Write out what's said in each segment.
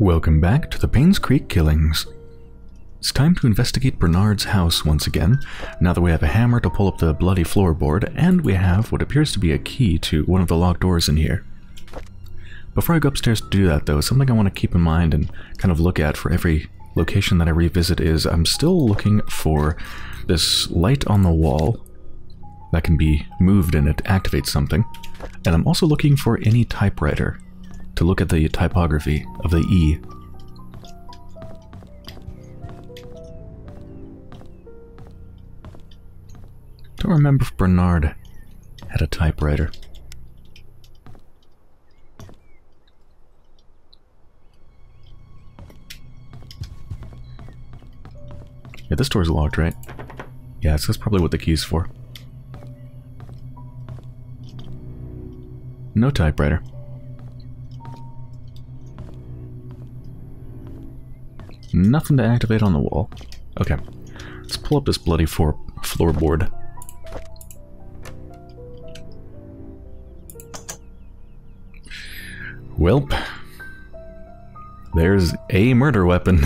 Welcome back to The Painscreek Killings. It's time to investigate Bernard's house once again, now that we have a hammer to pull up the bloody floorboard, and we have what appears to be a key to one of the locked doors in here. Before I go upstairs to do that though, something I want to keep in mind and kind of look at for every location that I revisit is I'm still looking for this light on the wall that can be moved and it activates something, and I'm also looking for any typewriter to look at the typography of the E. Don't remember if Bernard had a typewriter. Yeah, this door's locked, right? Yeah, so that's probably what the key's for. No typewriter. Nothing to activate on the wall. Okay, let's pull up this bloody floorboard. Welp. There's a murder weapon.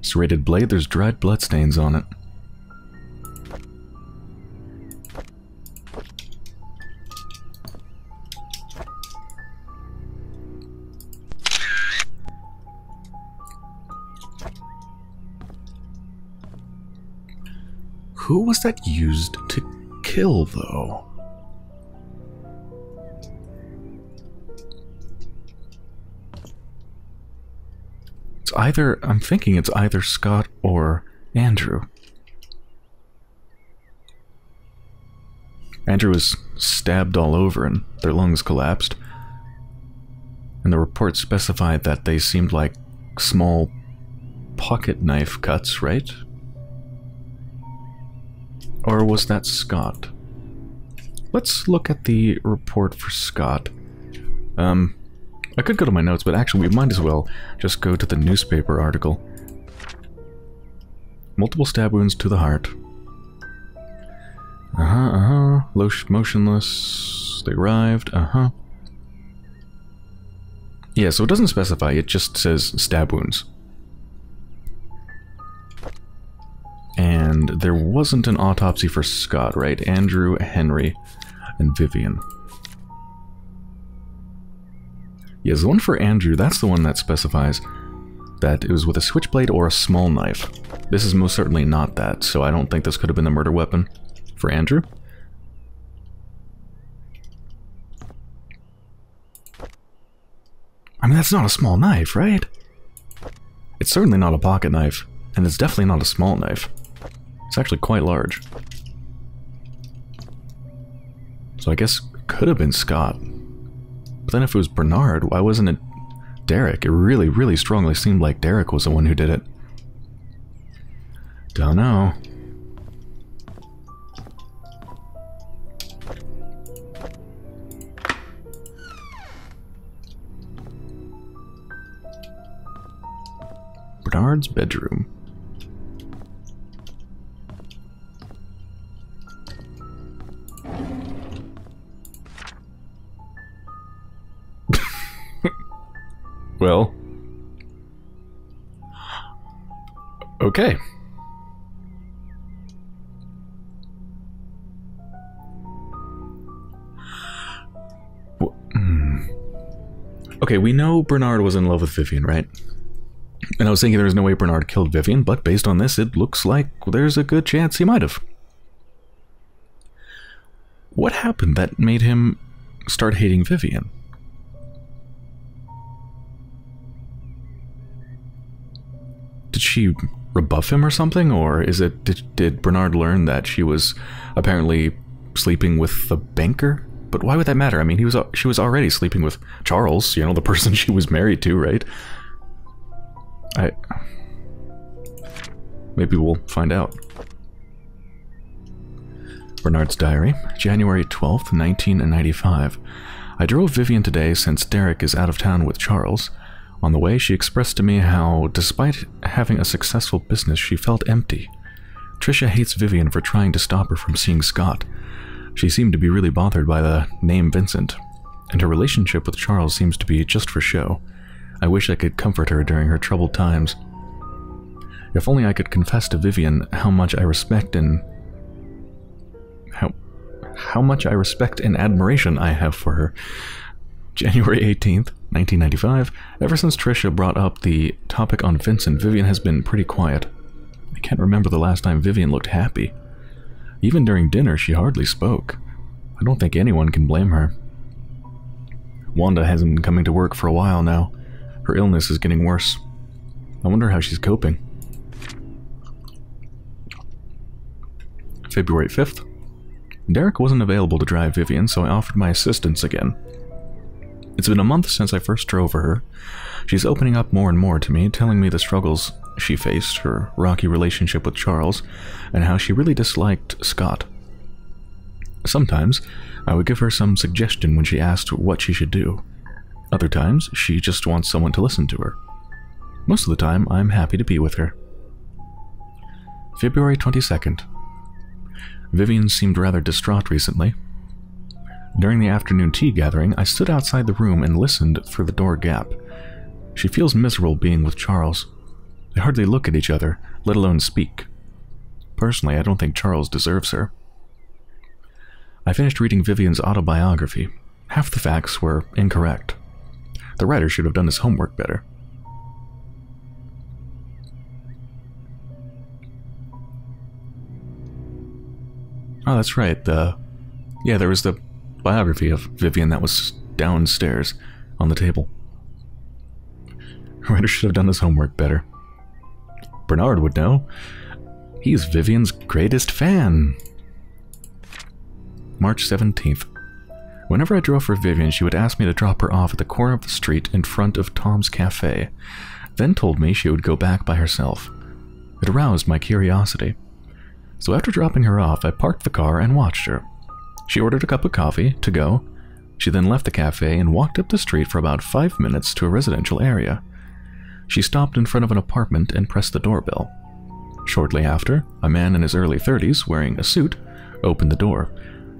Serrated blade, there's dried bloodstains on it. Who was that used to kill, though? It's either, I'm thinking it's either Scott or Andrew. Andrew was stabbed all over and their lungs collapsed. And the report specified that they seemed like small pocket knife cuts, right? Or was that Scott? Let's look at the report for Scott. I could go to my notes, but actually we might as well just go to the newspaper article. Multiple stab wounds to the heart. Motionless. They arrived. Yeah, so it doesn't specify. It just says stab wounds. And there wasn't an autopsy for Scott, right? Andrew, Henry, and Vivian. Yes, the one for Andrew, that's the one that specifies that it was with a switchblade or a small knife. This is most certainly not that, so I don't think this could have been the murder weapon for Andrew. I mean, that's not a small knife, right? It's certainly not a pocket knife, and it's definitely not a small knife. It's actually quite large. So I guess it could have been Scott. But then if it was Bernard, why wasn't it Derek? It really, really strongly seemed like Derek was the one who did it. Don't know. Bernard's bedroom. Well, okay. Okay, we know Bernard was in love with Vivian, right? And I was thinking there's no way Bernard killed Vivian, but based on this, it looks like there's a good chance he might have. What happened that made him start hating Vivian? Did she rebuff him or something, or is it did Bernard learn that she was apparently sleeping with the banker? But why would that matter? I mean, she was already sleeping with Charles, you know, the person she was married to, right? Maybe we'll find out. Bernard's diary, January 12th, 1995. I drove Vivian today since Derek is out of town with Charles. On the way, she expressed to me how, despite having a successful business, she felt empty. Trisha hates Vivian for trying to stop her from seeing Scott. She seemed to be really bothered by the name Vincent, and her relationship with Charles seems to be just for show. I wish I could comfort her during her troubled times. If only I could confess to Vivian how much I respect and... how much I respect and admiration I have for her. January 18th, 1995. Ever since Trisha brought up the topic on Vincent, Vivian has been pretty quiet. I can't remember the last time Vivian looked happy. Even during dinner, she hardly spoke. I don't think anyone can blame her. Wanda hasn't been coming to work for a while now. Her illness is getting worse. I wonder how she's coping. February 5th. Derek wasn't available to drive Vivian, so I offered my assistance again. It's been a month since I first drove her. She's opening up more and more to me, telling me the struggles she faced, her rocky relationship with Charles, and how she really disliked Scott. Sometimes, I would give her some suggestion when she asked what she should do. Other times, she just wants someone to listen to her. Most of the time, I'm happy to be with her. February 22nd. Vivian seemed rather distraught recently. During the afternoon tea gathering, I stood outside the room and listened through the door gap. She feels miserable being with Charles. They hardly look at each other, let alone speak. Personally, I don't think Charles deserves her. I finished reading Vivian's autobiography. Half the facts were incorrect. The writer should have done his homework better. Oh, that's right. There was the biography of Vivian that was downstairs on the table. The writer should have done his homework better. Bernard would know. He's Vivian's greatest fan. March 17th. Whenever I drove for Vivian, she would ask me to drop her off at the corner of the street in front of Tom's Cafe, then told me she would go back by herself. It aroused my curiosity. So after dropping her off, I parked the car and watched her. She ordered a cup of coffee to go. She then left the cafe and walked up the street for about 5 minutes to a residential area. She stopped in front of an apartment and pressed the doorbell. Shortly after, a man in his early 30s, wearing a suit, opened the door.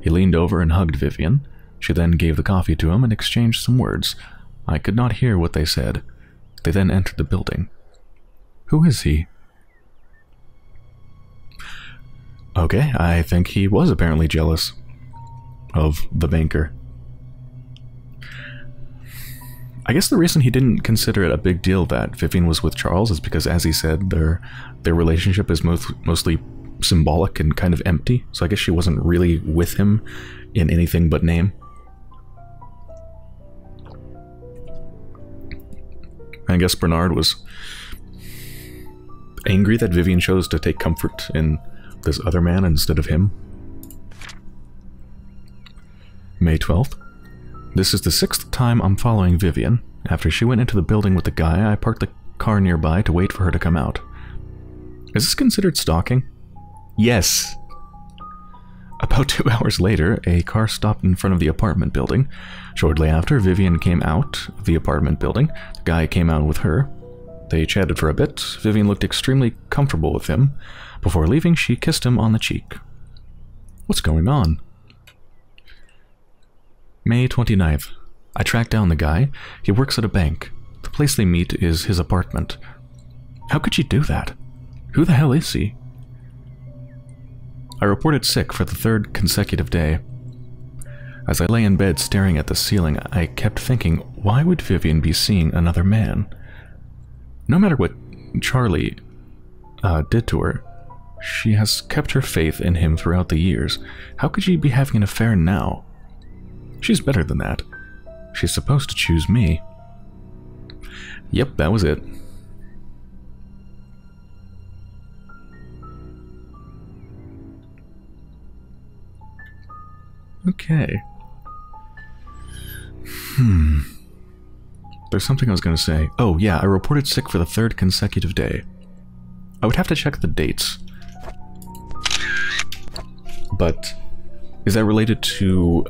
He leaned over and hugged Vivian. She then gave the coffee to him and exchanged some words. I could not hear what they said. They then entered the building. Who is he? Okay, I think he was apparently jealous of the banker. I guess the reason he didn't consider it a big deal that Vivian was with Charles is because, as he said, their relationship is mostly symbolic and kind of empty, so I guess she wasn't really with him in anything but name. I guess Bernard was angry that Vivian chose to take comfort in this other man instead of him. May 12th. This is the 6th time I'm following Vivian. After she went into the building with the guy, I parked the car nearby to wait for her to come out. Is this considered stalking? Yes. About 2 hours later, a car stopped in front of the apartment building. Shortly after, Vivian came out of the apartment building. The guy came out with her. They chatted for a bit. Vivian looked extremely comfortable with him. Before leaving, she kissed him on the cheek. What's going on? May 29th. I tracked down the guy. He works at a bank. The place they meet is his apartment. How could she do that? Who the hell is he? I reported sick for the third consecutive day. As I lay in bed staring at the ceiling, I kept thinking, why would Vivian be seeing another man? No matter what Charlie did to her, she has kept her faith in him throughout the years. How could she be having an affair now? She's better than that. She's supposed to choose me. Yep, that was it. Okay. There's something I was going to say. Oh, yeah, I reported sick for the third consecutive day. I would have to check the dates. But is that related to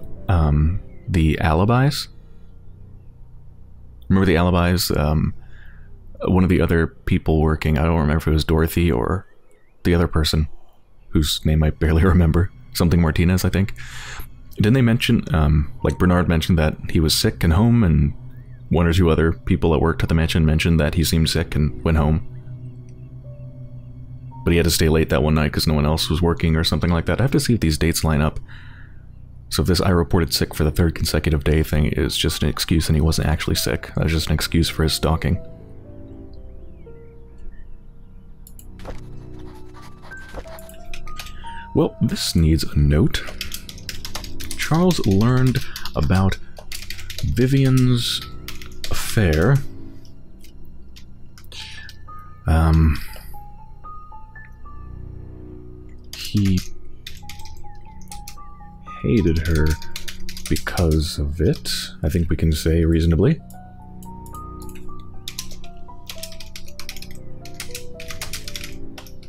the alibis? Remember the alibis? One of the other people working, I don't remember if it was Dorothy or the other person, whose name I barely remember. Something Martinez, I think. Didn't they mention, like Bernard mentioned, that he was sick and home and One or two other people that worked at the mansion mentioned that he seemed sick and went home. But he had to stay late that one night because no one else was working or something like that. I have to see if these dates line up. So if this "I reported sick for the third consecutive day" thing is just an excuse and he wasn't actually sick, that was just an excuse for his stalking. Well, this needs a note. Charles learned about Vivian's affair. He hated her because of it, I think we can say reasonably.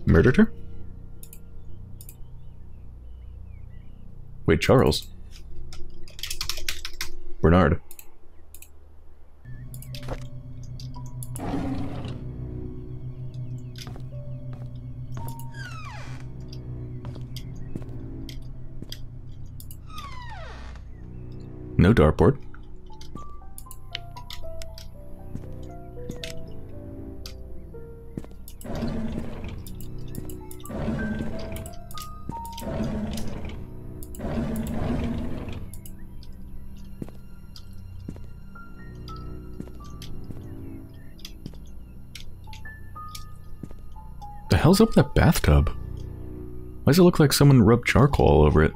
Murdered her? Wait, Charles. Bernard. No dartboard. The hell's up with that bathtub? Why does it look like someone rubbed charcoal all over it?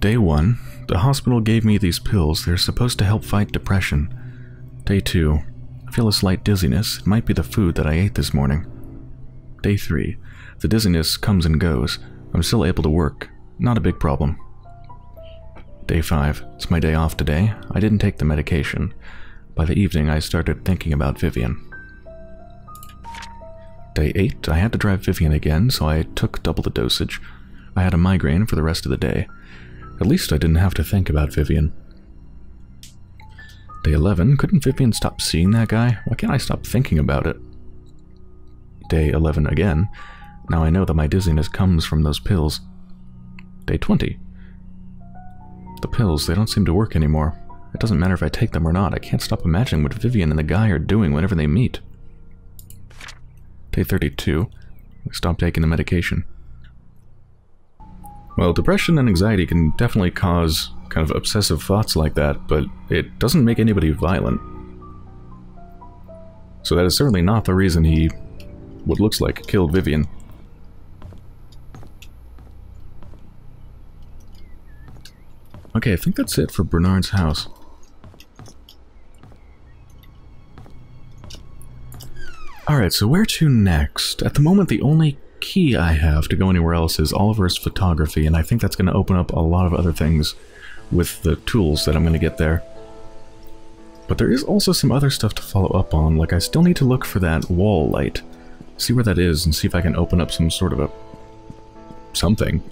Day 1, the hospital gave me these pills. They're supposed to help fight depression. Day 2, I feel a slight dizziness. It might be the food that I ate this morning. Day 3, the dizziness comes and goes. I'm still able to work. Not a big problem. Day 5, it's my day off today. I didn't take the medication. By the evening, I started thinking about Vivian. Day 8, I had to drive Vivian again, so I took double the dosage. I had a migraine for the rest of the day. At least I didn't have to think about Vivian. Day 11, couldn't Vivian stop seeing that guy? Why can't I stop thinking about it? Day 11 again. Now I know that my dizziness comes from those pills. Day 20. The pills, they don't seem to work anymore. It doesn't matter if I take them or not. I can't stop imagining what Vivian and the guy are doing whenever they meet. Day 32. I stopped taking the medication. Well, depression and anxiety can definitely cause kind of obsessive thoughts like that, but it doesn't make anybody violent. So that is certainly not the reason he, what looks like, killed Vivian. Okay, I think that's it for Bernard's house. Alright, so where to next? At the moment, the only key I have to go anywhere else is Oliver's photography, and I think that's going to open up a lot of other things with the tools that I'm going to get there. But there is also some other stuff to follow up on, like I still need to look for that wall light, see where that is, and see if I can open up some sort of a something.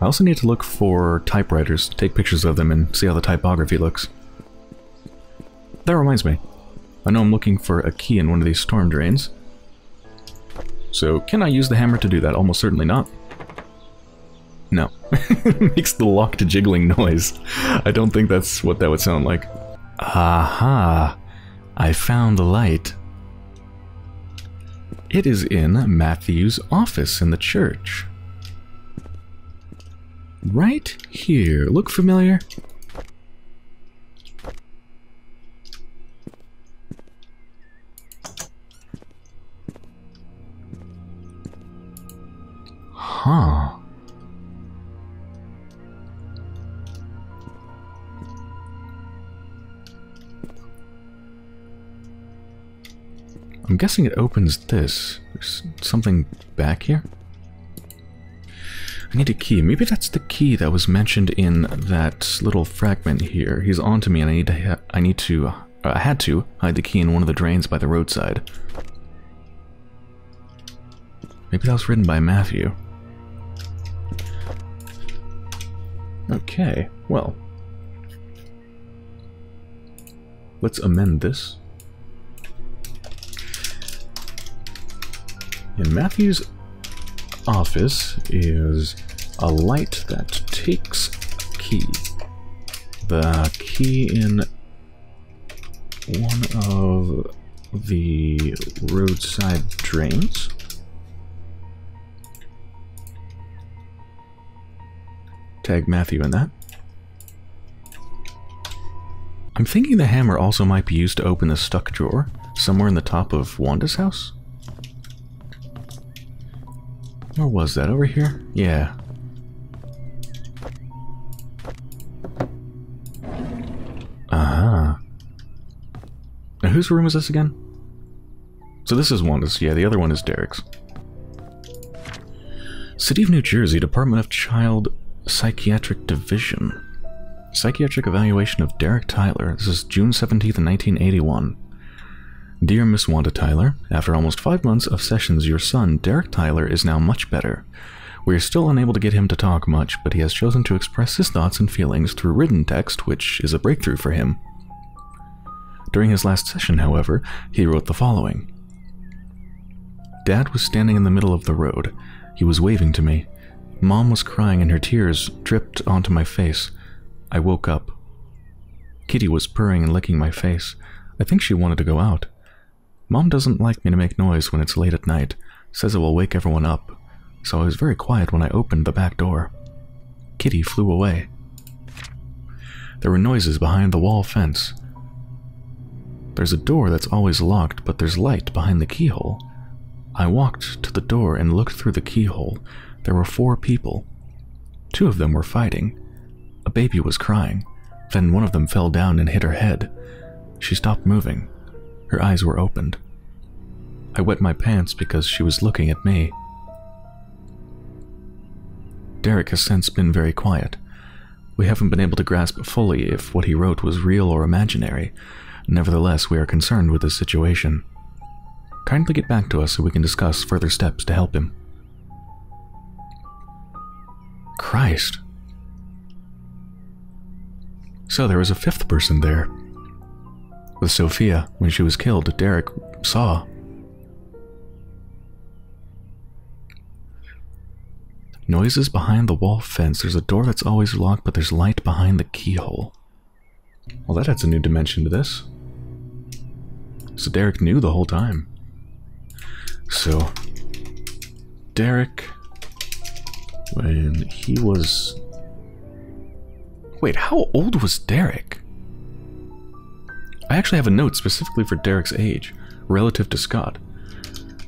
I also need to look for typewriters, take pictures of them, and see how the typography looks. That reminds me, I know I'm looking for a key in one of these storm drains. So, can I use the hammer to do that? Almost certainly not. No. It makes the locked jiggling noise. I don't think that's what that would sound like. Aha! I found the light. It is in Matthew's office in the church. Right here. Look familiar? Huh. I'm guessing it opens this. There's something back here. I need a key. Maybe that's the key that was mentioned in that little fragment here. He's onto me and I need to I had to hide the key in one of the drains by the roadside. Maybe that was written by Matthew. Okay, well. Let's amend this. In Matthew's office is a light that takes a key. The key in one of the roadside drains. Tag Matthew in that. I'm thinking the hammer also might be used to open the stuck drawer somewhere in the top of Wanda's house. Or was that over here? Yeah. Aha. Now whose room is this again? So this is Wanda's. Yeah, the other one is Derek's. City of New Jersey, Department of Child Psychiatric Division. Psychiatric evaluation of Derek Tyler. This is June 17th, 1981. Dear Miss Wanda Tyler, after almost 5 months of sessions, your son, Derek Tyler, is now much better. We are still unable to get him to talk much, but he has chosen to express his thoughts and feelings through written text, which is a breakthrough for him. During his last session, however, he wrote the following. Dad was standing in the middle of the road. He was waving to me. Mom was crying and her tears dripped onto my face. I woke up. Kitty was purring and licking my face. I think she wanted to go out. Mom doesn't like me to make noise when it's late at night. Says it will wake everyone up. So I was very quiet when I opened the back door. Kitty flew away. There were noises behind the wall fence. There's a door that's always locked, but there's light behind the keyhole. I walked to the door and looked through the keyhole. There were 4 people. 2 of them were fighting. A baby was crying. Then one of them fell down and hit her head. She stopped moving. Her eyes were opened. I wet my pants because she was looking at me. Derek has since been very quiet. We haven't been able to grasp fully if what he wrote was real or imaginary. Nevertheless, we are concerned with his situation. Kindly get back to us so we can discuss further steps to help him. Christ. So there was a 5th person there. With Sophia, when she was killed, Derek saw. Noises behind the wall fence. There's a door that's always locked, but there's light behind the keyhole. Well, that adds a new dimension to this. So Derek knew the whole time. So, Derek, when he was... Wait, how old was Derek? I actually have a note specifically for Derek's age, relative to Scott.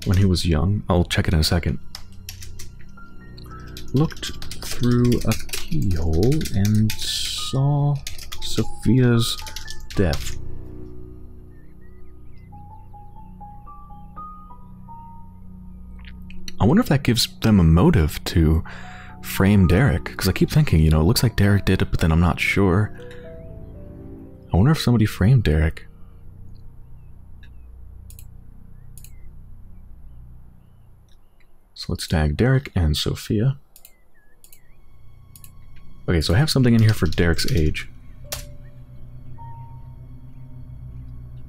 When he was young, I'll check it in a second. Looked through a keyhole and saw Sophia's death. I wonder if that gives them a motive to frame Derek, because I keep thinking, you know, it looks like Derek did it, but then I'm not sure. I wonder if somebody framed Derek. So let's tag Derek and Sophia. Okay, so I have something in here for Derek's age.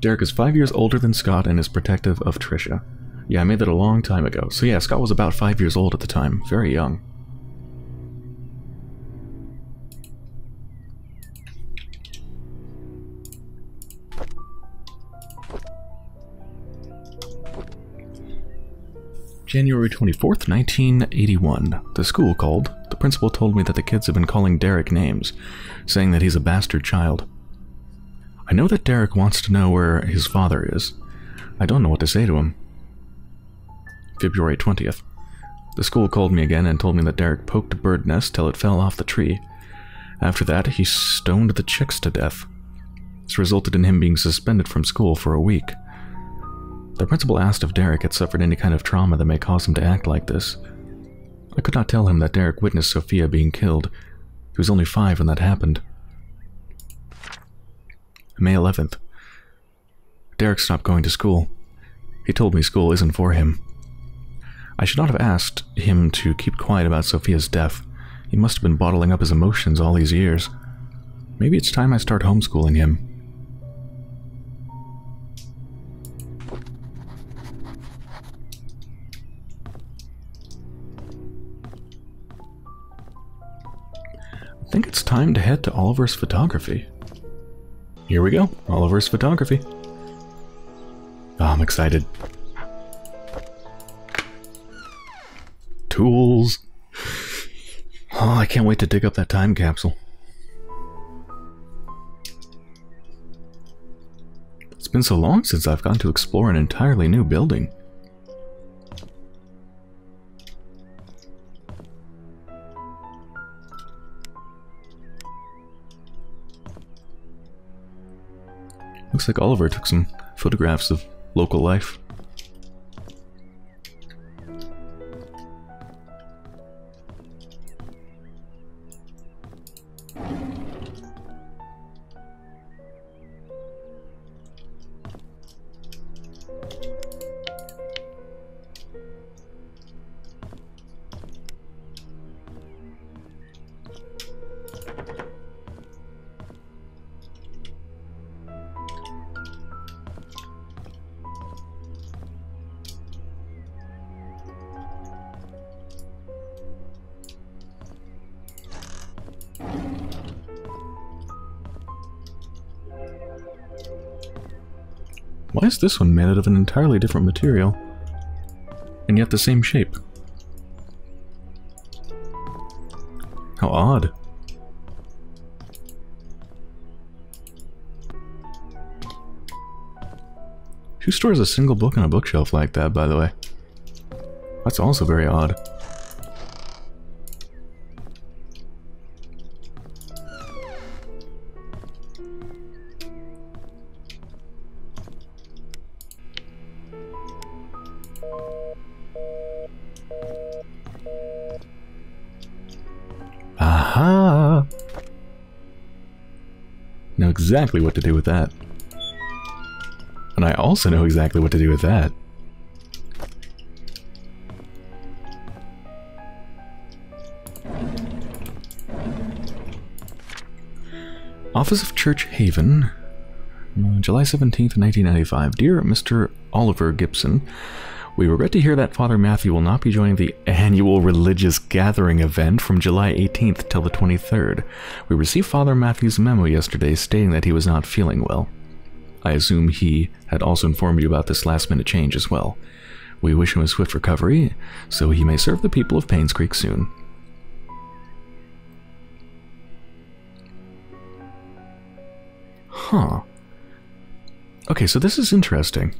Derek is 5 years older than Scott and is protective of Trisha. Yeah, I made that a long time ago. So yeah, Scott was about 5 years old at the time. Very young. January 24th, 1981. The school called. The principal told me that the kids have been calling Derek names, saying that he's a bastard child. I know that Derek wants to know where his father is. I don't know what to say to him. February 20th. The school called me again and told me that Derek poked a bird nest till it fell off the tree. After that, he stoned the chicks to death. This resulted in him being suspended from school for a week. The principal asked if Derek had suffered any kind of trauma that may cause him to act like this. I could not tell him that Derek witnessed Sophia being killed. He was only 5 when that happened. May 11th. Derek stopped going to school. He told me school isn't for him. I should not have asked him to keep quiet about Sophia's death. He must have been bottling up his emotions all these years. Maybe it's time I start homeschooling him. I think it's time to head to Oliver's photography. Here we go, Oliver's photography. Oh, I'm excited. Tools. Oh, I can't wait to dig up that time capsule. It's been so long since I've gone to explore an entirely new building. Looks like Oliver took some photographs of local life. Why is this one made out of an entirely different material, and yet the same shape? How odd. Who stores a single book on a bookshelf like that, by the way? That's also very odd. Exactly what to do with that. And I also know exactly what to do with that. Office of Church Haven, July 17th, 1995. Dear Mr. Oliver Gibson, we regret to hear that Father Matthew will not be joining the annual religious gathering event from July 18th till the 23rd. We received Father Matthew's memo yesterday stating that he was not feeling well. I assume he had also informed you about this last-minute change as well. We wish him a swift recovery, so he may serve the people of Painscreek soon. Huh. Okay, so this is interesting.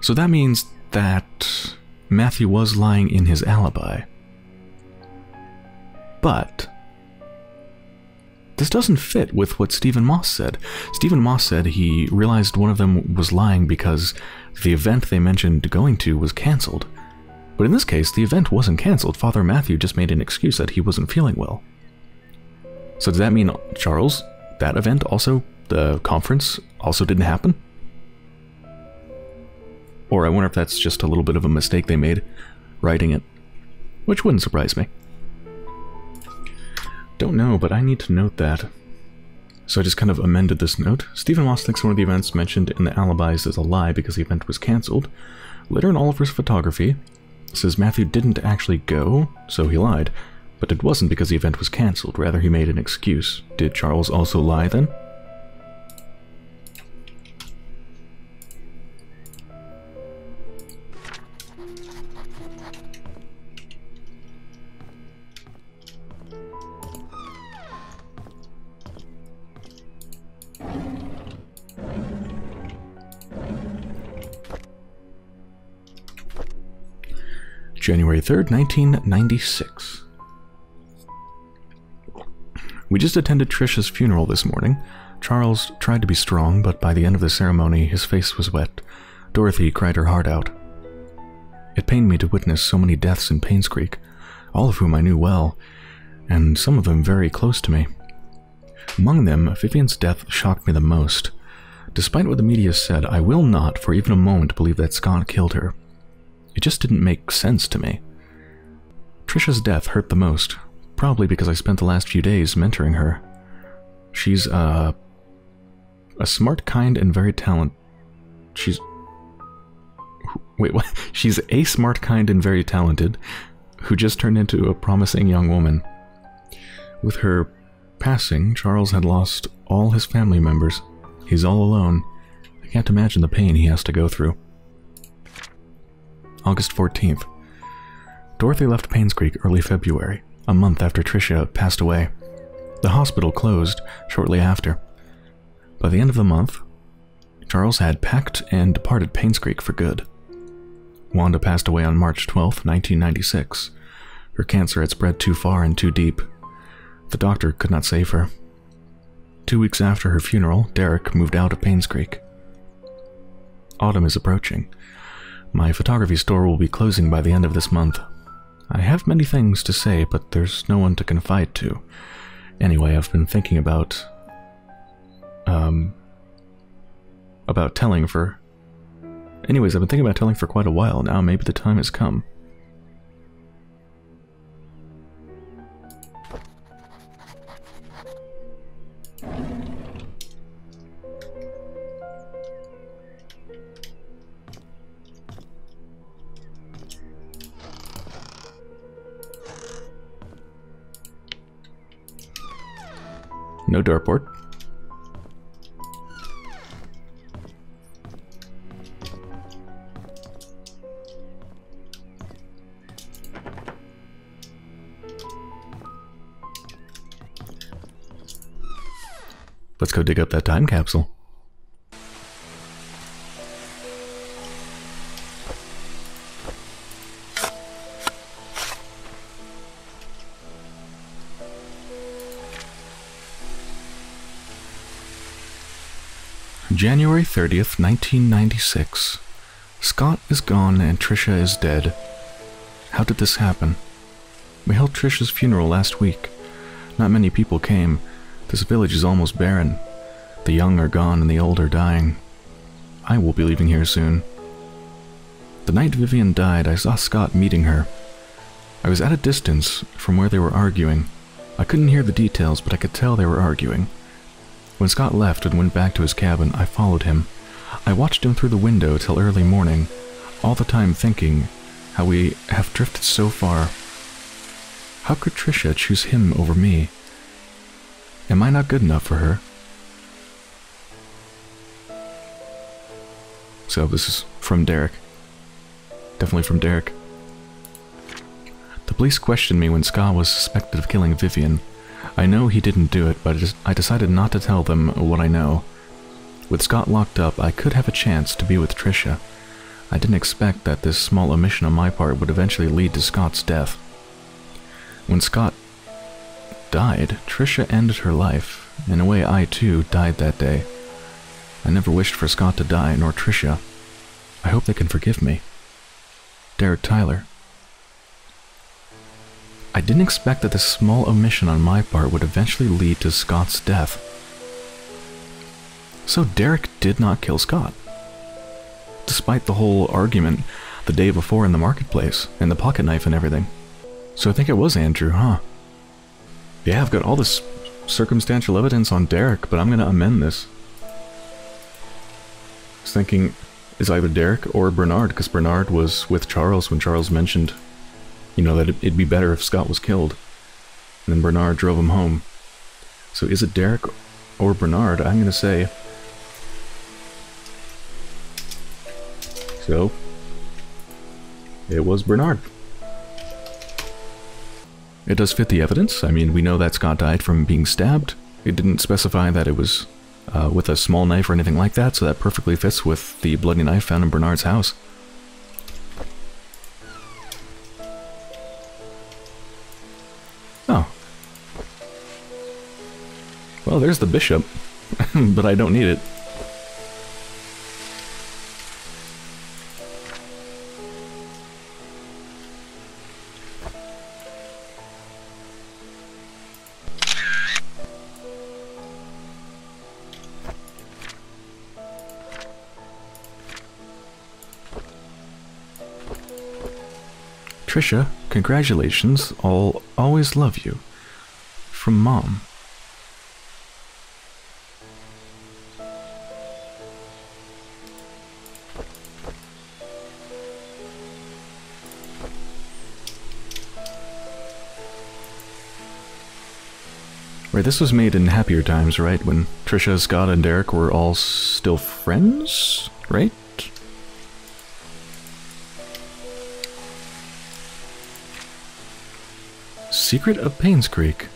So that means that Matthew was lying in his alibi. But this doesn't fit with what Stephen Moss said. Stephen Moss said he realized one of them was lying because the event they mentioned going to was canceled. But in this case, the event wasn't canceled. Father Matthew just made an excuse that he wasn't feeling well. So does that mean, Charles, that event also, the conference, also didn't happen? Or I wonder if that's just a little bit of a mistake they made writing it, which wouldn't surprise me. Don't know, but I need to note that. So I just kind of amended this note. Stephen Moss thinks one of the events mentioned in the alibis is a lie because the event was cancelled. Later in Oliver's photography, says Matthew didn't actually go, so he lied. But it wasn't because the event was cancelled, rather he made an excuse. Did Charles also lie then? January 3rd, 1996. We just attended Trisha's funeral this morning. Charles tried to be strong, but by the end of the ceremony, his face was wet. Dorothy cried her heart out. It pained me to witness so many deaths in Painscreek, all of whom I knew well, and some of them very close to me. Among them, Vivian's death shocked me the most. Despite what the media said, I will not for even a moment believe that Scott killed her. It just didn't make sense to me. Trisha's death hurt the most, probably because I spent the last few days mentoring her. She's a smart, kind, and very talented... Wait, what? She's a smart, kind, and very talented, who just turned into a promising young woman. With her passing, Charles had lost all his family members. He's all alone. I can't imagine the pain he has to go through. August 14th. Dorothy left Painscreek early February, a month after Trisha passed away. The hospital closed shortly after. By the end of the month, Charles had packed and departed Painscreek for good. Wanda passed away on March 12, 1996. Her cancer had spread too far and too deep. The doctor could not save her. 2 weeks after her funeral, Derek moved out of Painscreek. Autumn is approaching. My photography store will be closing by the end of this month. I have many things to say, but there's no one to confide to. Anyway, I've been thinking about telling for... Anyways, I've been thinking about telling for quite a while now. Maybe the time has come. No dartboard. Let's go dig up that time capsule. January 30th, 1996. Scott is gone and Trisha is dead. How did this happen? We held Trisha's funeral last week. Not many people came. This village is almost barren. The young are gone and the old are dying. I will be leaving here soon. The night Vivian died, I saw Scott meeting her. I was at a distance from where they were arguing. I couldn't hear the details, but I could tell they were arguing. When Scott left and went back to his cabin, I followed him. I watched him through the window till early morning, all the time thinking how we have drifted so far. How could Trisha choose him over me? Am I not good enough for her? So this is from Derek. Definitely from Derek. The police questioned me when Scott was suspected of killing Vivian. I know he didn't do it, but I decided not to tell them what I know. With Scott locked up, I could have a chance to be with Trisha. I didn't expect that this small omission on my part would eventually lead to Scott's death. When Scott died, Trisha ended her life. In a way, I too died that day. I never wished for Scott to die, nor Trisha. I hope they can forgive me. Derek Tyler. I didn't expect that this small omission on my part would eventually lead to Scott's death. So Derek did not kill Scott. Despite the whole argument the day before in the marketplace, and the pocket knife and everything. So I think it was Andrew, huh? Yeah, I've got all this circumstantial evidence on Derek, but I'm gonna amend this. I was thinking, it's either Derek or Bernard, because Bernard was with Charles when Charles mentioned... You know, that it'd be better if Scott was killed. And then Bernard drove him home. So is it Derek or Bernard? I'm gonna say... So... It was Bernard. It does fit the evidence. I mean, we know that Scott died from being stabbed. It didn't specify that it was with a small knife or anything like that, so that perfectly fits with the bloody knife found in Bernard's house. Well, there's the bishop, but I don't need it. Trisha, congratulations. I'll always love you. From Mom. Right, this was made in happier times, right? When Trisha, Scott, and Derek were all still friends, right? Secret of Painscreek.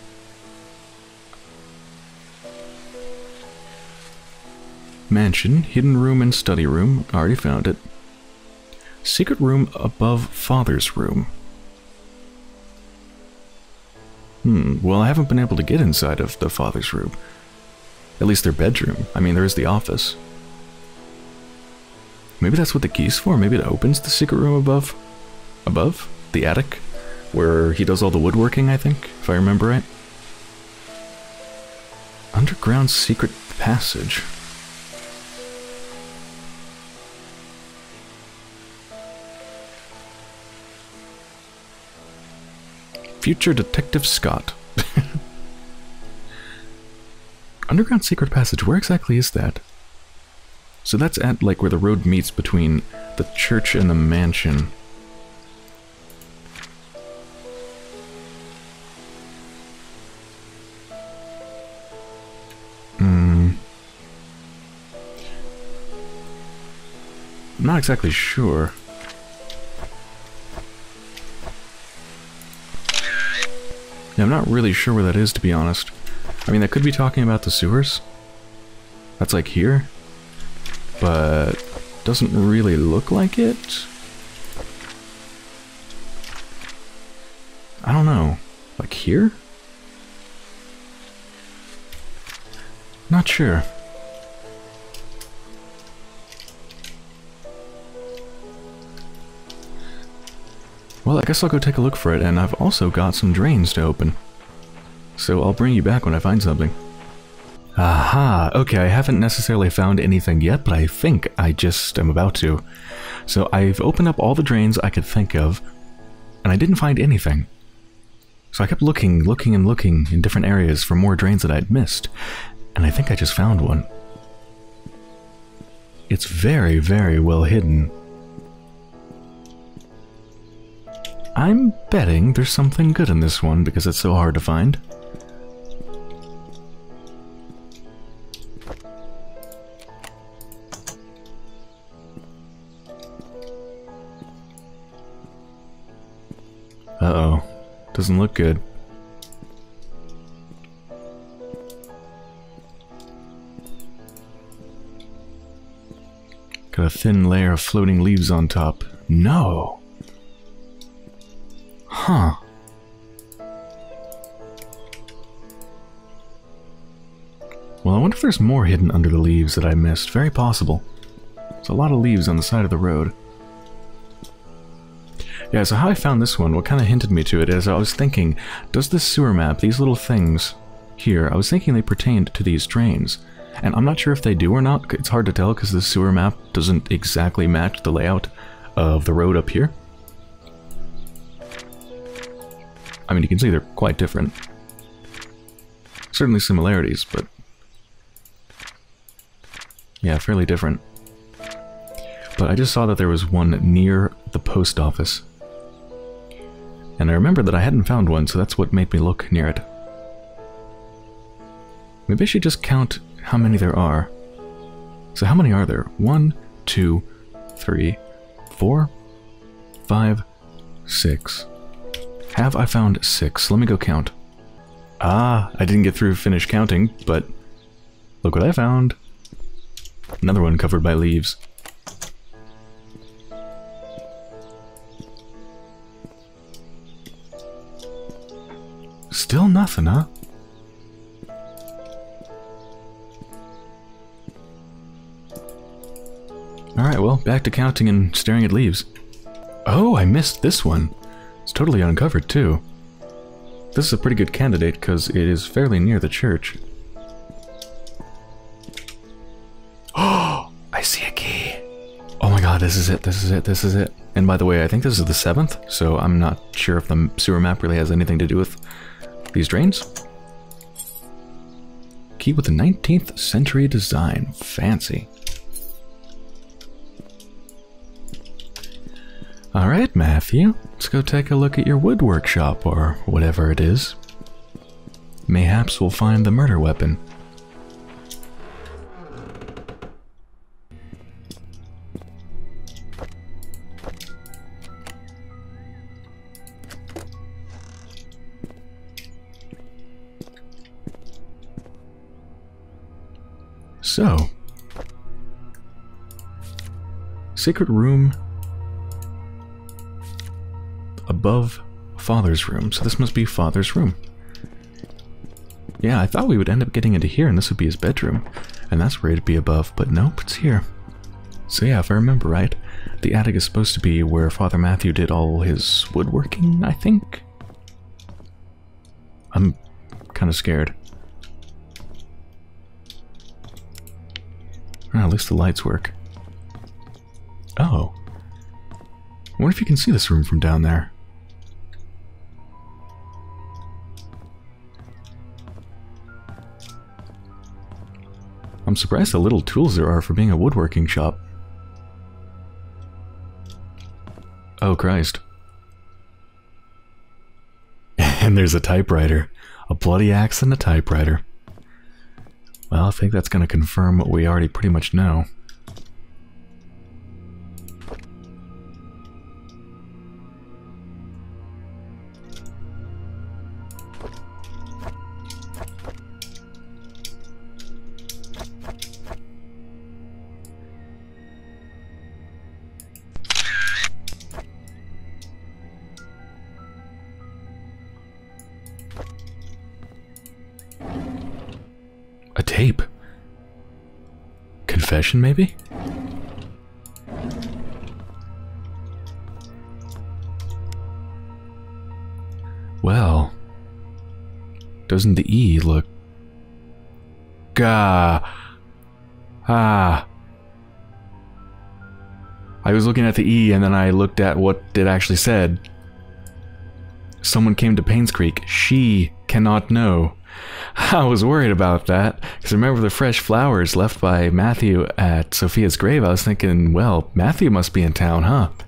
Mansion, hidden room and study room. I already found it. Secret room above Father's room. Well, I haven't been able to get inside of the Father's room. At least their bedroom. I mean, there is the office. Maybe that's what the key's for. Maybe it opens the secret room above. Above? The attic? Where he does all the woodworking, I think, if I remember right. Underground secret passage. Future Detective Scott. Underground secret passage, where exactly is that? So that's at, like, where the road meets between the church and the mansion. I'm not exactly sure. I'm not really sure where that is, to be honest. I mean, that could be talking about the sewers. That's like here. But doesn't really look like it. I don't know. Like here? Not sure. Well, I guess I'll go take a look for it, and I've also got some drains to open. So I'll bring you back when I find something. Aha! Okay, I haven't necessarily found anything yet, but I think I just am about to. So I've opened up all the drains I could think of, and I didn't find anything. So I kept looking in different areas for more drains that I'd missed, and I think I just found one. It's very, very well hidden. I'm betting there's something good in this one, because it's so hard to find. Uh-oh. Doesn't look good. Got a thin layer of floating leaves on top. No! Huh. Well, I wonder if there's more hidden under the leaves that I missed. Very possible. There's a lot of leaves on the side of the road. Yeah, so how I found this one, what kind of hinted me to it is I was thinking, does this sewer map, these little things here, I was thinking they pertained to these drains. And I'm not sure if they do or not. It's hard to tell because the sewer map doesn't exactly match the layout of the road up here. I mean, you can see they're quite different. Certainly similarities, but... yeah, fairly different. But I just saw that there was one near the post office. And I remember that I hadn't found one, so that's what made me look near it. Maybe I should just count how many there are. So how many are there? 1, 2, 3, 4, 5, 6... Have I found 6? Let me go count. Ah, I didn't get through finish counting, but look what I found. Another one covered by leaves. Still nothing, huh? Alright, well, back to counting and staring at leaves. Oh, I missed this one. It's totally uncovered, too. This is a pretty good candidate, because it is fairly near the church. Oh! I see a key! Oh my god, this is it, this is it, this is it. And by the way, I think this is the 7th, so I'm not sure if the sewer map really has anything to do with these drains. Key with a 19th century design. Fancy. Alright, Matthew. Let's go take a look at your wood workshop, or whatever it is. Mayhaps we'll find the murder weapon. So, secret room above Father's room. So this must be Father's room. Yeah, I thought we would end up getting into here and this would be his bedroom. And that's where it'd be above, but nope, it's here. So yeah, if I remember right, the attic is supposed to be where Father Matthew did all his woodworking, I think? I'm kind of scared. Well, at least the lights work. Oh. I wonder if you can see this room from down there. I'm surprised how little tools there are for being a woodworking shop. Oh, Christ. And there's a typewriter. A bloody axe and a typewriter. Well, I think that's going to confirm what we already pretty much know. Maybe? Well, doesn't the E look... I was looking at the E and then I looked at what it actually said. Someone came to Painscreek. She cannot know. I was worried about that, because I remember the fresh flowers left by Matthew at Sophia's grave. I was thinking, well, Matthew must be in town, huh? I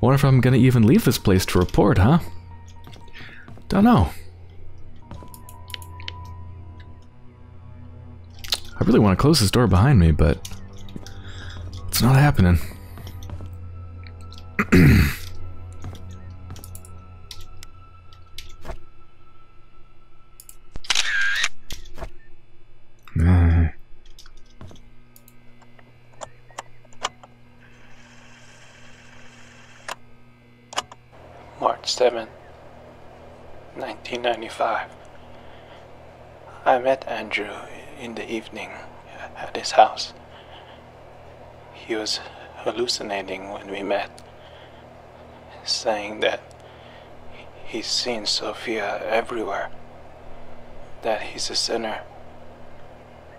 wonder if I'm going to even leave this place to report, huh? Don't know. I really want to close this door behind me, but it's not happening. March 7, 1995. I met Andrew in the evening at his house. He was hallucinating when we met, saying that he's seen Sophia everywhere, that he's a sinner,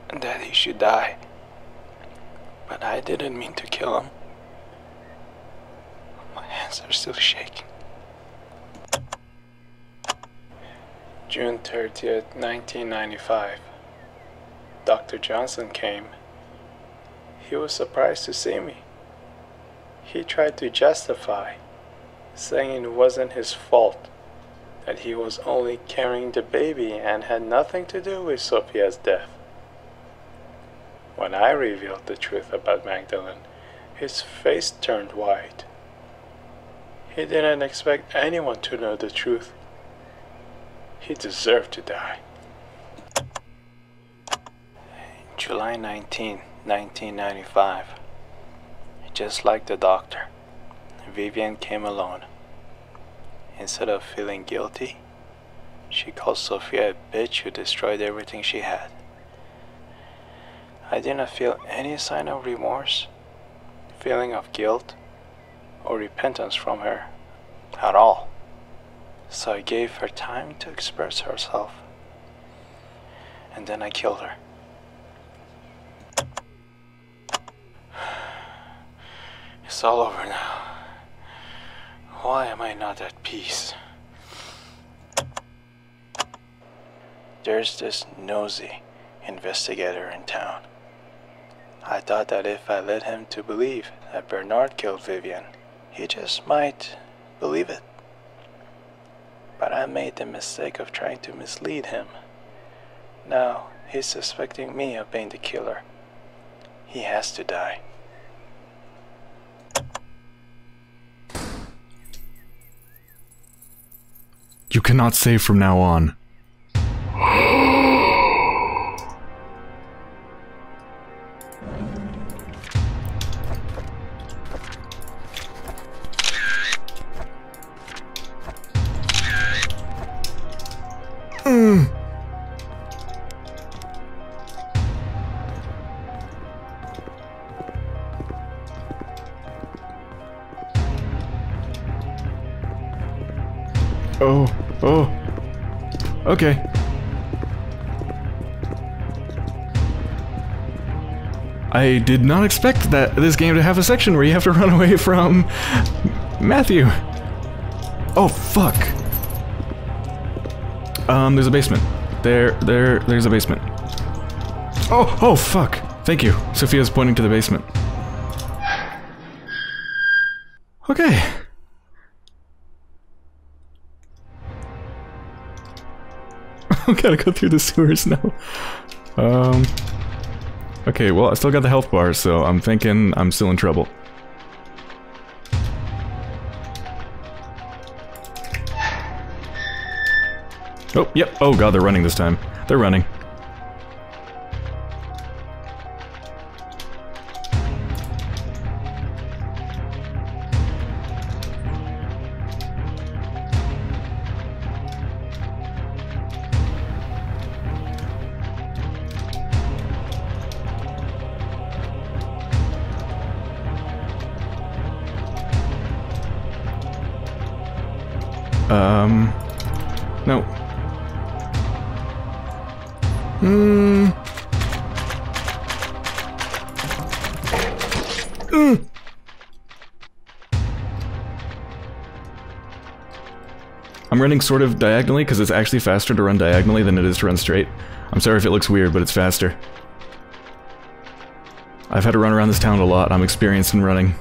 and that he should die. But I didn't mean to kill him. My hands are still shaking. June 30th, 1995. Dr. Johnson came. He was surprised to see me. He tried to justify, saying it wasn't his fault, that he was only carrying the baby and had nothing to do with Sophia's death. When I revealed the truth about Magdalene, his face turned white. He didn't expect anyone to know the truth. He deserved to die. July 19, 1995. Just like the doctor, Vivian came alone. Instead of feeling guilty, she called Sophia a bitch who destroyed everything she had. I didn't feel any sign of remorse, feeling of guilt, or repentance from her at all. So I gave her time to express herself. And then I killed her. It's all over now. Why am I not at peace? There's this nosy investigator in town. I thought that if I led him to believe that Bernard killed Vivian, he just might believe it. But I made the mistake of trying to mislead him. Now he's suspecting me of being the killer. He has to die. You cannot save from now on. Okay. I did not expect that this game to have a section where you have to run away from Matthew. Oh fuck. There's a basement. There's a basement. Oh fuck. Thank you. Sophia's pointing to the basement. Okay. I gotta go through the sewers now. Okay, well, I still got the health bar, so I'm thinking I'm still in trouble. Oh, yep. Oh god, they're running this time. They're running. No. I'm running sort of diagonally because it's actually faster to run diagonally than it is to run straight. I'm sorry if it looks weird, but it's faster. I've had to run around this town a lot. I'm experienced in running.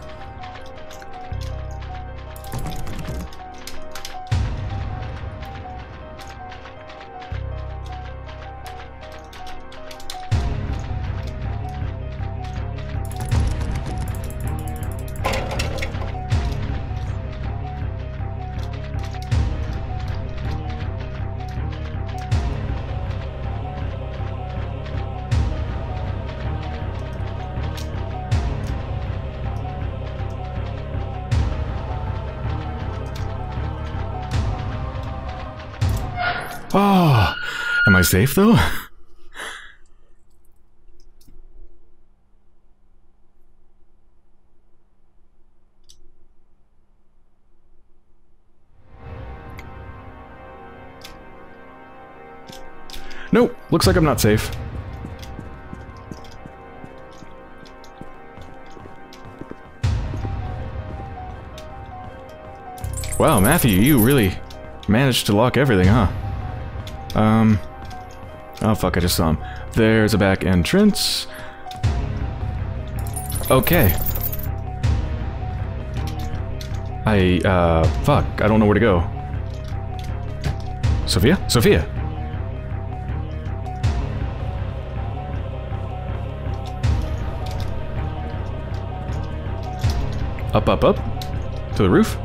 Oh, am I safe though? Nope, looks like I'm not safe. Wow, Matthew, you really managed to lock everything, huh? Oh fuck, I just saw him. There's a back entrance. Okay. Fuck, I don't know where to go. Sophia? Sophia! Up, up, up. To the roof.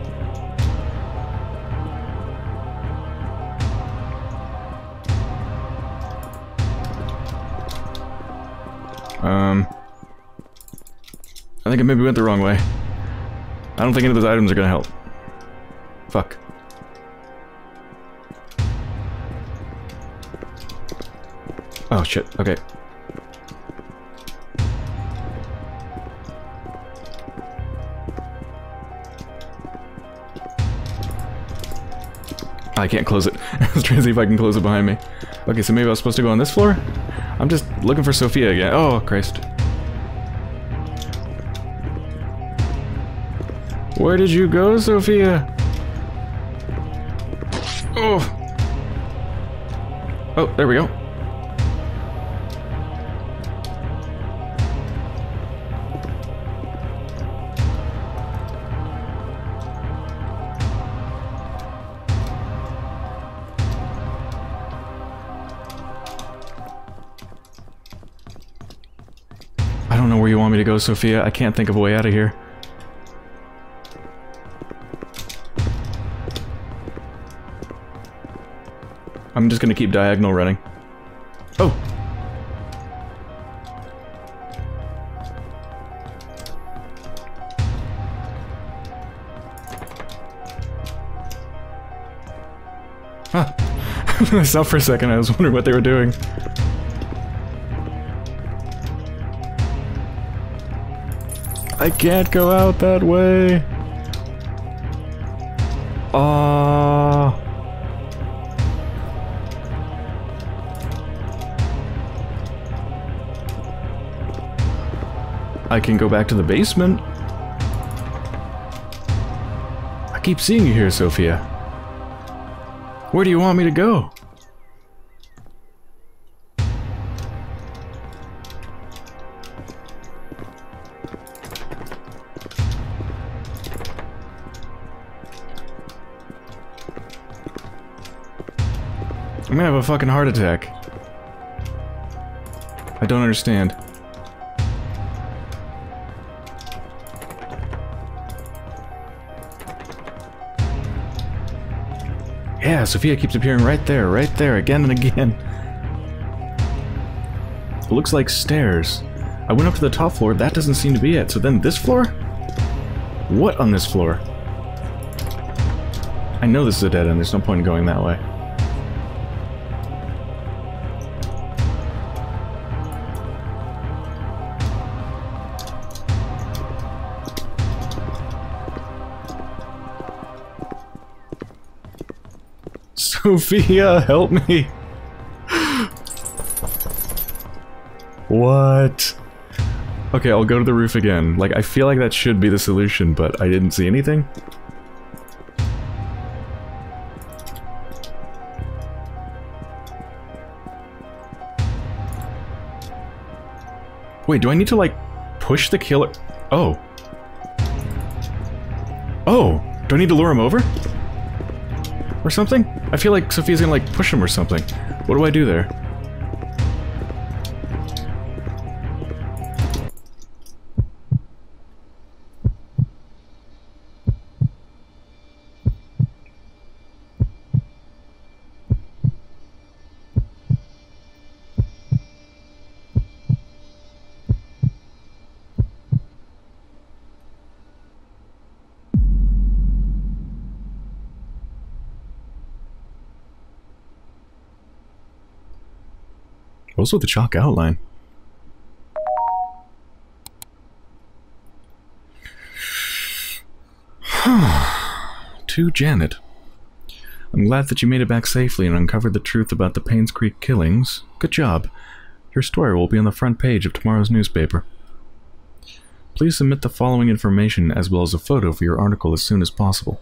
I think I maybe went the wrong way. I don't think any of those items are gonna help. Fuck. Oh shit, okay. I can't close it. I was trying to see if I can close it behind me. Okay, so maybe I was supposed to go on this floor? I'm just looking for Sophia again. Oh, Christ. Where did you go, Sophia? Oh! Oh, there we go. I don't know where you want me to go, Sophia. I can't think of a way out of here. I'm just gonna keep diagonal running. Oh! Huh. I stopped for a second, I was wondering what they were doing. I can't go out that way! I can go back to the basement. I keep seeing you here, Sophia. Where do you want me to go? I'm gonna have a fucking heart attack. I don't understand. Yeah, Sophia keeps appearing right there, again and again. It looks like stairs. I went up to the top floor, that doesn't seem to be it. So then this floor? What on this floor? I know this is a dead end, there's no point in going that way. Sophia, help me. What? Okay, I'll go to the roof again. Like, I feel like that should be the solution, but I didn't see anything. Wait, do I need to, like, push the killer? Oh. Oh, do I need to lure him over? Or something? I feel like Sophia's gonna, like, push him or something. What do I do there? Also the chalk outline. To Janet. I'm glad that you made it back safely and uncovered the truth about the Painscreek killings. Good job. Your story will be on the front page of tomorrow's newspaper. Please submit the following information as well as a photo for your article as soon as possible.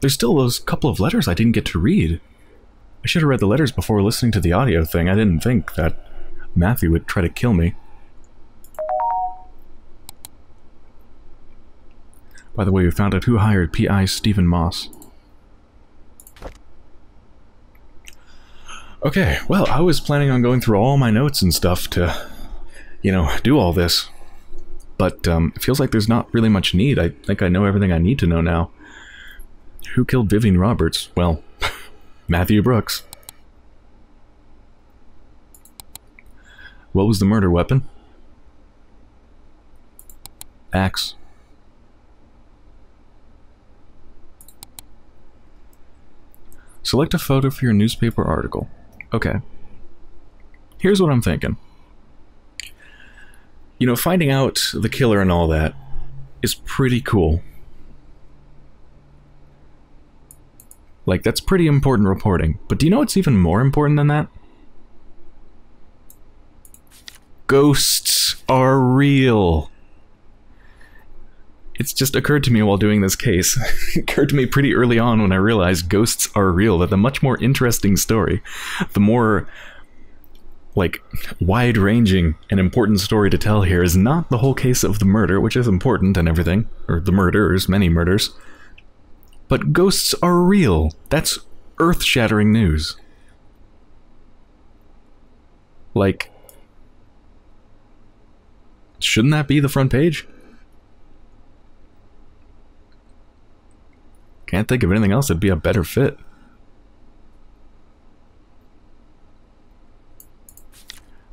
There's still those couple of letters I didn't get to read. I should have read the letters before listening to the audio thing. I didn't think that Matthew would try to kill me. By the way, we found out who hired P.I. Stephen Moss. Okay, well, I was planning on going through all my notes and stuff to, you know, do all this. But it feels like there's not really much need. I think I know everything I need to know now. Who killed Vivian Roberts? Well... Matthew Brooks. What was the murder weapon? Axe. Select a photo for your newspaper article. Okay. Here's what I'm thinking. You know, finding out the killer and all that is pretty cool. Like, that's pretty important reporting. But do you know what's even more important than that? Ghosts are real. It's just occurred to me while doing this case. It occurred to me pretty early on when I realized ghosts are real, that the much more interesting story, the more like wide-ranging and important story to tell here is not the whole case of the murder, which is important and everything, or the murderers, many murders, but ghosts are real. That's earth-shattering news. Like, shouldn't that be the front page? Can't think of anything else that'd be a better fit.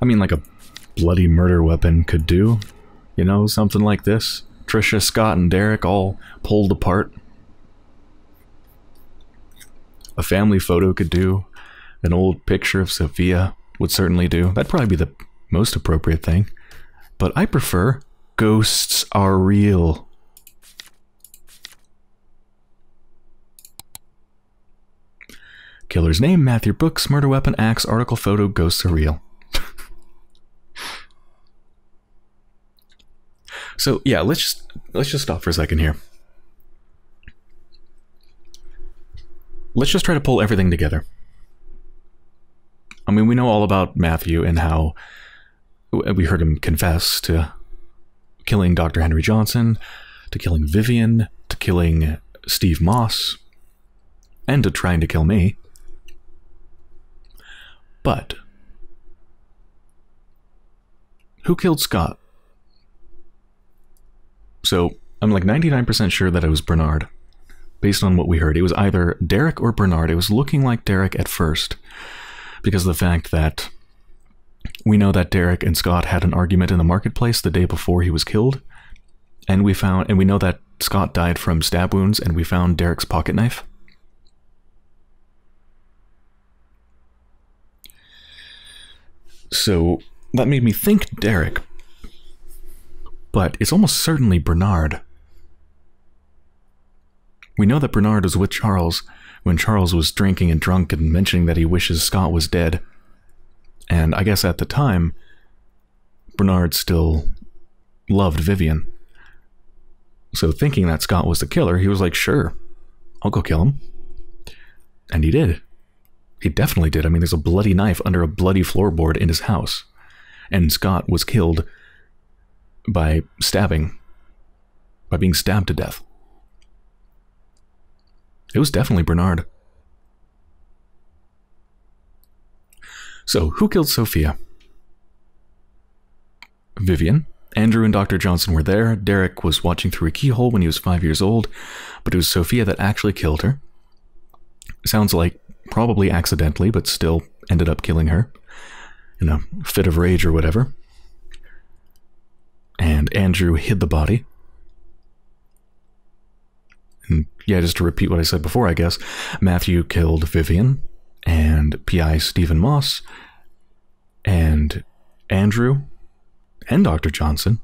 I mean, like a bloody murder weapon could do, you know, something like this. Trisha, Scott, and Derek all pulled apart. A family photo could do. An old picture of Sophia would certainly do. That'd probably be the most appropriate thing. But I prefer ghosts are real. Killer's name, Matthew Brooks, murder weapon, axe, article, photo, ghosts are real. So yeah, let's just stop for a second here. Let's just try to pull everything together. I mean, we know all about Matthew and how we heard him confess to killing Dr. Henry Johnson, to killing Vivian, to killing Steve Moss, and to trying to kill me. But who killed Scott? So, I'm like 99% sure that it was Bernard, based on what we heard. It was either Derek or Bernard. It was looking like Derek at first, because of the fact that we know that Derek and Scott had an argument in the marketplace the day before he was killed, and we know that Scott died from stab wounds, and we found Derek's pocket knife. So, that made me think Derek, but it's almost certainly Bernard. We know that Bernard was with Charles when Charles was drinking and drunk and mentioning that he wishes Scott was dead. And I guess at the time, Bernard still loved Vivian. So thinking that Scott was the killer, he was like, sure, I'll go kill him. And he did. He definitely did. I mean, there's a bloody knife under a bloody floorboard in his house. And Scott was killed by stabbing, by being stabbed to death. It was definitely Bernard. So, who killed Sophia? Vivian. Andrew and Dr. Johnson were there. Derek was watching through a keyhole when he was 5 years old, but it was Sophia that actually killed her. Sounds like probably accidentally, but still ended up killing her in a fit of rage or whatever. And Andrew hid the body. And yeah, just to repeat what I said before, I guess, Matthew killed Vivian and PI Stephen Moss and Andrew and Dr. Johnson.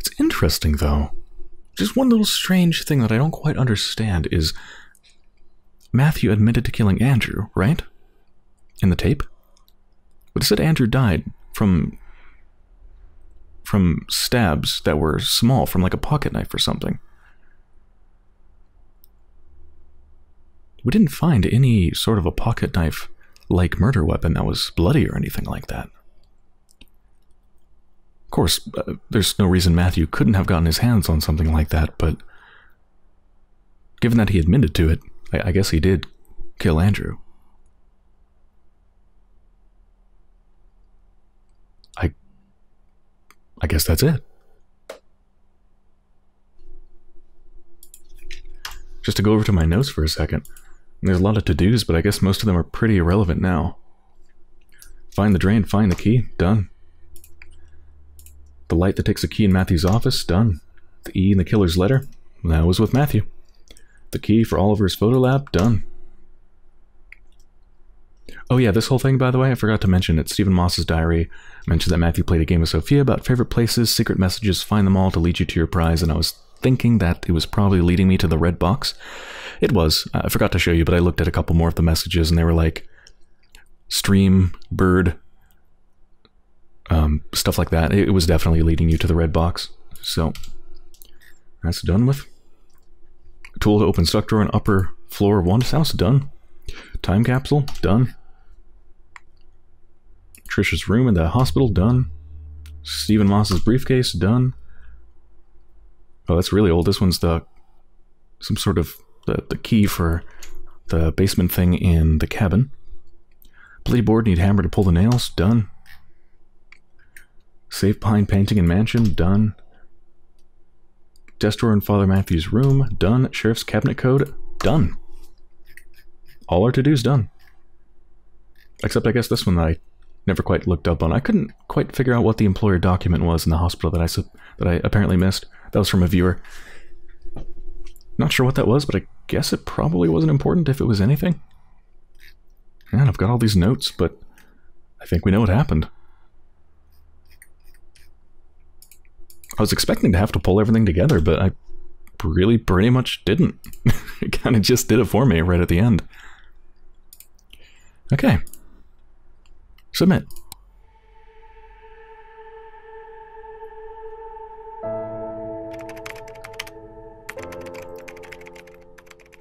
It's interesting, though. Just one little strange thing that I don't quite understand is Matthew admitted to killing Andrew, right? In the tape? But it said Andrew died from stabs that were small, from like a pocket knife or something. We didn't find any sort of a pocket knife-like murder weapon that was bloody or anything like that. Of course, there's no reason Matthew couldn't have gotten his hands on something like that, but given that he admitted to it, I guess he did kill Andrew. I guess that's it. Just to go over to my notes for a second. There's a lot of to-dos, but I guess most of them are pretty irrelevant now. Find the drain, find the key, done. The light that takes the key in Matthew's office, done. The E in the killer's letter, that was with Matthew. The key for Oliver's photo lab, done. Oh yeah, this whole thing, by the way, I forgot to mention it. Stephen Moss's diary mentioned that Matthew played a game with Sophia about favorite places, secret messages, find them all to lead you to your prize, and I was thinking that it was probably leading me to the red box. It was. I forgot to show you, but I looked at a couple more of the messages, and they were like, stream, bird, stuff like that. It was definitely leading you to the red box. So that's done with. Tool to open stock drawer on upper floor of Wanda's house, done. Time capsule, done. Trisha's room in the hospital, done. Stephen Moss's briefcase, done. Oh, that's really old. This one's the some sort of the key for the basement thing in the cabin. Play board, need hammer to pull the nails, done. Safe behind painting and mansion, done. Desk drawer in Father Matthew's room, done. Sheriff's cabinet code, done. All our to-dos done. Except I guess this one that I never quite looked up on. I couldn't quite figure out what the employer document was in the hospital that I apparently missed. That was from a viewer. Not sure what that was, but I guess it probably wasn't important if it was anything. Man, I've got all these notes, but I think we know what happened. I was expecting to have to pull everything together, but I really pretty much didn't. It kind of just did it for me right at the end. Okay. Submit.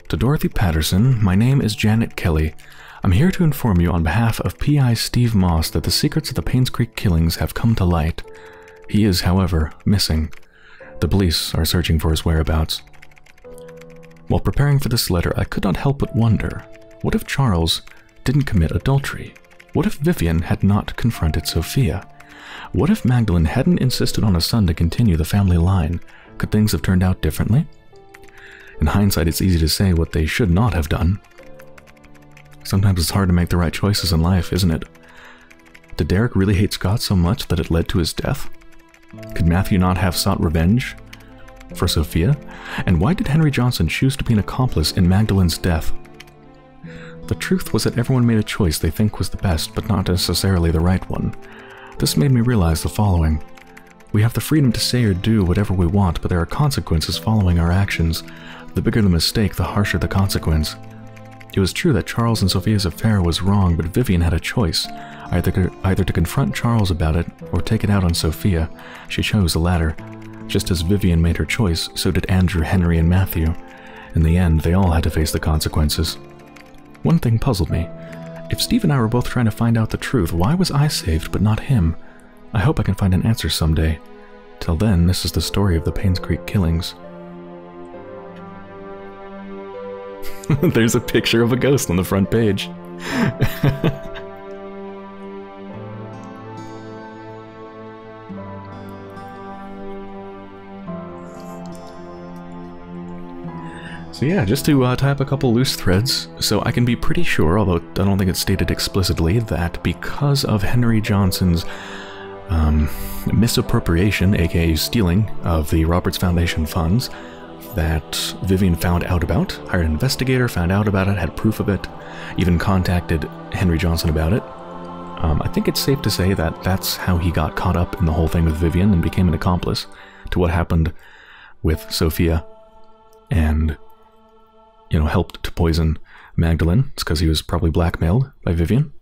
To Dorothy Patterson, my name is Janet Kelly. I'm here to inform you on behalf of P.I. Steve Moss that the secrets of the Painscreek killings have come to light. He is, however, missing. The police are searching for his whereabouts. While preparing for this letter, I could not help but wonder, what if Charles didn't commit adultery? What if Vivian had not confronted Sophia? What if Magdalene hadn't insisted on a son to continue the family line? Could things have turned out differently? In hindsight, it's easy to say what they should not have done. Sometimes it's hard to make the right choices in life, isn't it? Did Derek really hate Scott so much that it led to his death? Could Matthew not have sought revenge for Sophia? And why did Henry Johnson choose to be an accomplice in Magdalene's death? The truth was that everyone made a choice they think was the best, but not necessarily the right one. This made me realize the following. We have the freedom to say or do whatever we want, but there are consequences following our actions. The bigger the mistake, the harsher the consequence. It was true that Charles and Sophia's affair was wrong, but Vivian had a choice, either to confront Charles about it or take it out on Sophia. She chose the latter. Just as Vivian made her choice, so did Andrew, Henry, and Matthew. In the end, they all had to face the consequences. One thing puzzled me. If Steve and I were both trying to find out the truth, why was I saved but not him? I hope I can find an answer someday. Till then, this is the story of the Painscreek killings. There's a picture of a ghost on the front page. So yeah, just to tie up a couple loose threads, so I can be pretty sure, although I don't think it's stated explicitly, that because of Henry Johnson's misappropriation, aka stealing, of the Roberts Foundation funds, that Vivian found out about, hired an investigator, found out about it, had proof of it, even contacted Henry Johnson about it. I think it's safe to say that that's how he got caught up in the whole thing with Vivian and became an accomplice to what happened with Sophia and, you know, helped to poison Magdalene. It's because he was probably blackmailed by Vivian.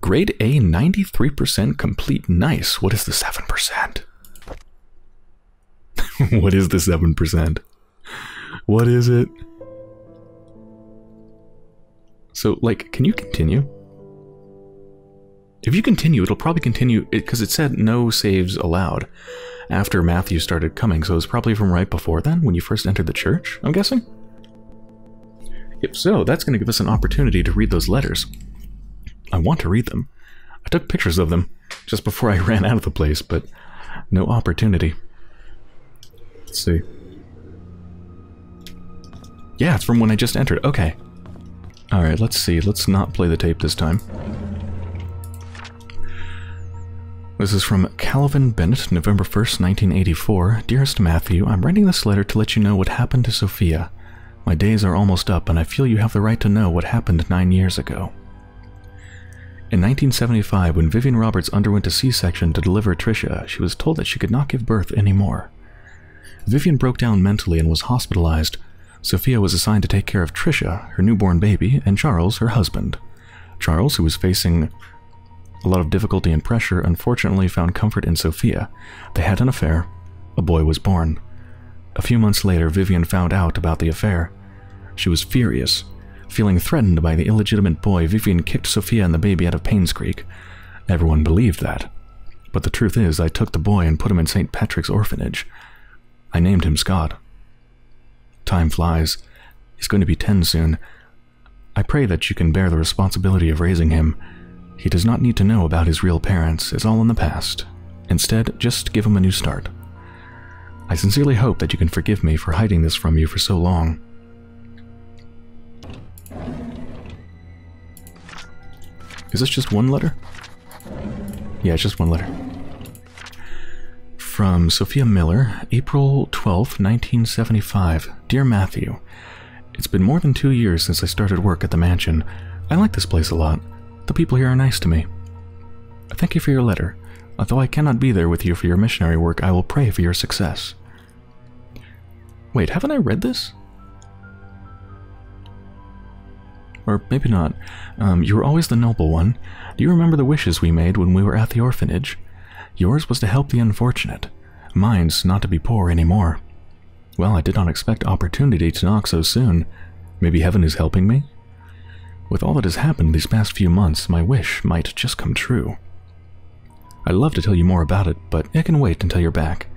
Grade A, 93% complete. Nice. What is the 7%? What is the 7%? What is it? So, like, can you continue? If you continue, it'll probably continue, because it said no saves allowed after Matthew started coming, so it was probably from right before then, when you first entered the church, I'm guessing? If so, that's going to give us an opportunity to read those letters. I want to read them. I took pictures of them just before I ran out of the place, but no opportunity. Let's see. Yeah, it's from when I just entered. Okay. Alright, let's see. Let's not play the tape this time. This is from Calvin Bennett, November 1st, 1984. Dearest Matthew, I'm writing this letter to let you know what happened to Sophia. My days are almost up, and I feel you have the right to know what happened 9 years ago. In 1975, when Vivian Roberts underwent a C-section to deliver Trisha, she was told that she could not give birth anymore. Vivian broke down mentally and was hospitalized. Sophia was assigned to take care of Trisha, her newborn baby, and Charles, her husband. Charles, who was facing a lot of difficulty and pressure, unfortunately found comfort in Sophia. They had an affair. A boy was born. A few months later, Vivian found out about the affair. She was furious. Feeling threatened by the illegitimate boy, Vivian kicked Sophia and the baby out of Painscreek. Everyone believed that. But the truth is, I took the boy and put him in St. Patrick's Orphanage. I named him Scott. Time flies. He's going to be 10 soon. I pray that you can bear the responsibility of raising him. He does not need to know about his real parents. It's all in the past. Instead, just give him a new start. I sincerely hope that you can forgive me for hiding this from you for so long. Is this just one letter? Yeah, it's just one letter. From Sophia Miller, April 12, 1975. Dear Matthew, it's been more than 2 years since I started work at the mansion. I like this place a lot. The people here are nice to me. Thank you for your letter. Although I cannot be there with you for your missionary work, I will pray for your success. Wait, haven't I read this? Or maybe not. You were always the noble one. Do you remember the wishes we made when we were at the orphanage? Yours was to help the unfortunate. Mine's not to be poor anymore. Well, I did not expect opportunity to knock so soon. Maybe heaven is helping me? With all that has happened these past few months, my wish might just come true. I'd love to tell you more about it, but it can wait until you're back.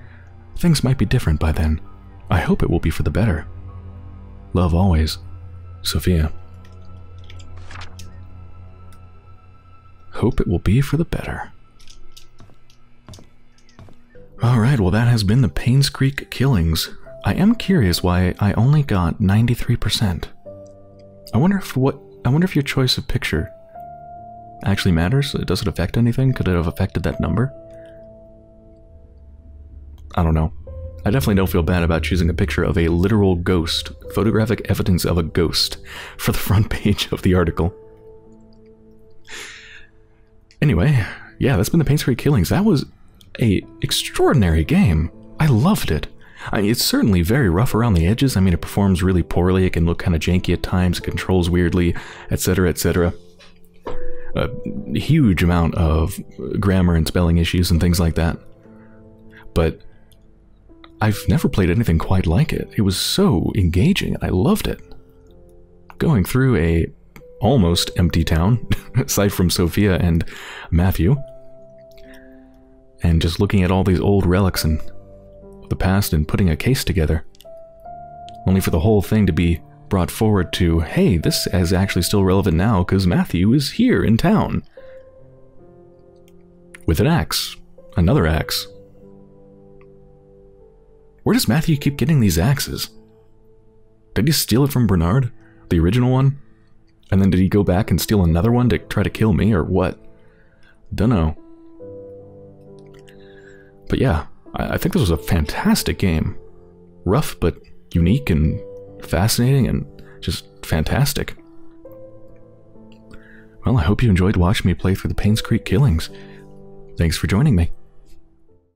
Things might be different by then. I hope it will be for the better. Love always, Sophia. Hope it will be for the better. Alright, well that has been the Painscreek Killings. I am curious why I only got 93%. I wonder if your choice of picture actually matters? Does it affect anything? Could it have affected that number? I don't know. I definitely don't feel bad about choosing a picture of a literal ghost, photographic evidence of a ghost, for the front page of the article. Anyway, yeah, that's been the Painscreek Killings. That was an extraordinary game. I loved it. I mean, it's certainly very rough around the edges. I mean, it performs really poorly. It can look kind of janky at times. It controls weirdly, etc., etc. A huge amount of grammar and spelling issues and things like that. But I've never played anything quite like it. It was so engaging. I loved it. Going through a almost empty town, aside from Sophia and Matthew, and just looking at all these old relics and the past and putting a case together, only for the whole thing to be brought forward to, hey, this is actually still relevant now because Matthew is here in town. With an axe. Another axe. Where does Matthew keep getting these axes? Did he steal it from Bernard? The original one? And then did he go back and steal another one to try to kill me or what? Dunno. But yeah, I think this was a fantastic game. Rough but unique and fascinating and just fantastic. Well, I hope you enjoyed watching me play through the Painscreek Killings. Thanks for joining me.